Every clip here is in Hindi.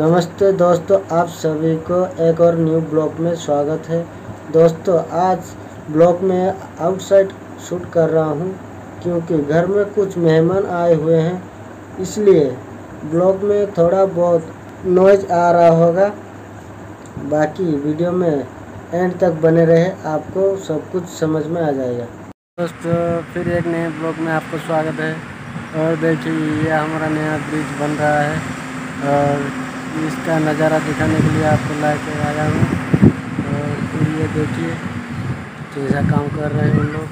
नमस्ते दोस्तों, आप सभी को एक और न्यू ब्लॉग में स्वागत है। दोस्तों आज ब्लॉग में आउटसाइड शूट कर रहा हूं क्योंकि घर में कुछ मेहमान आए हुए हैं, इसलिए ब्लॉग में थोड़ा बहुत नॉइज आ रहा होगा। बाकी वीडियो में एंड तक बने रहे, आपको सब कुछ समझ में आ जाएगा। दोस्तों फिर एक नए ब्लॉग में आपको स्वागत है। और देखिए ये हमारा नया ब्रिज बन रहा है और इसका नज़ारा दिखाने के लिए आपको लाके आया हूँ। और फिर ये देखिए कैसा काम कर रहे हैं उन लोग।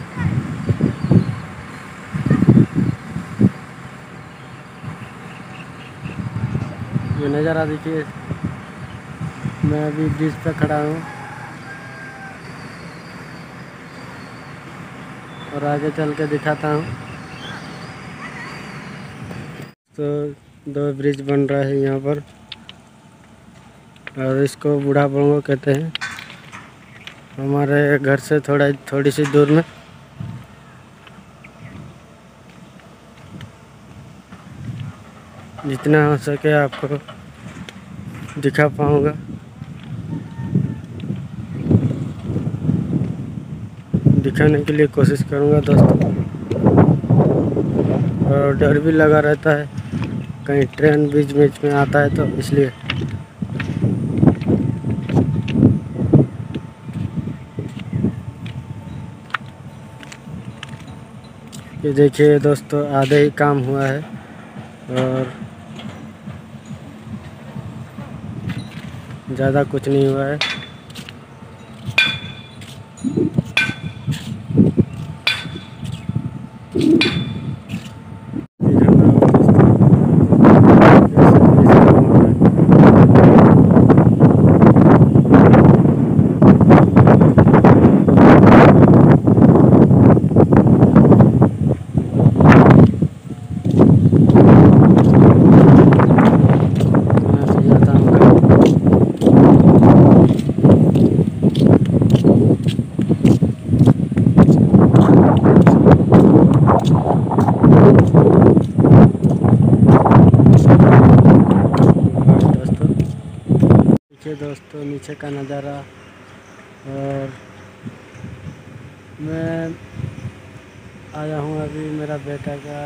ये नज़ारा देखिए, मैं अभी ब्रिज पे खड़ा हूँ और आगे चल के दिखाता हूँ। तो दो ब्रिज बन रहा है यहाँ पर और इसको बूढ़ा बंगो कहते हैं। हमारे घर से थोड़ी सी दूर में। जितना हो सके आपको दिखा पाऊँगा। दिखाने के लिए कोशिश करूँगा दोस्तों। और डर भी लगा रहता है कहीं ट्रेन बीच बीच में आता है तो इसलिए। ये देखिए दोस्तों आधे ही काम हुआ है और ज़्यादा कुछ नहीं हुआ है। दोस्तों नीचे का नज़ारा। और मैं आया हूँ अभी मेरा बेटा का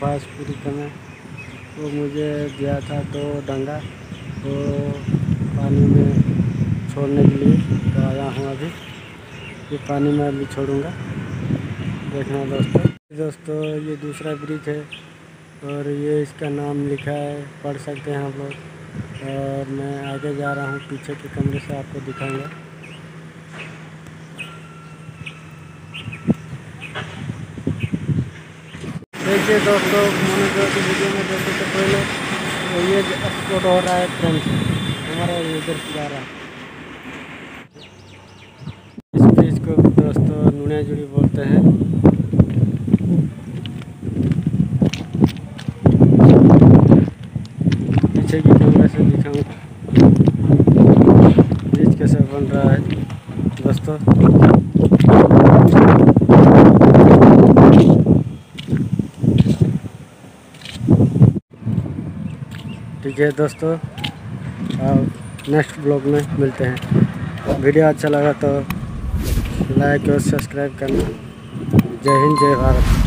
पास पूरी करने। वो मुझे दिया था दो डंगा वो पानी में छोड़ने के लिए, तो आया हूँ अभी ये पानी में अभी छोड़ूंगा, देखना दोस्तों। दोस्तों ये दूसरा ब्रिज है और ये इसका नाम लिखा है, पढ़ सकते हैं आप लोग। और मैं आगे जा रहा हूँ, पीछे के कमरे से आपको दिखाऊंगा। देखिए दोस्तों मैंने जो कि वीडियो में देखने से पहले ये एक्सपोर्ट हो रहा है ट्रेन से, हमारा इधर जा रहा है। इस ब्रिज को दोस्तों नूनिया जुड़ी बोलते हैं। पीछे की कैमरा से दिखाऊंगा ब्रिज कैसे बन रहा है दोस्तों। ठीक है दोस्तों, अब नेक्स्ट ब्लॉग में मिलते हैं। वीडियो अच्छा लगा तो लाइक और सब्सक्राइब करना। जय हिंद, जय भारत।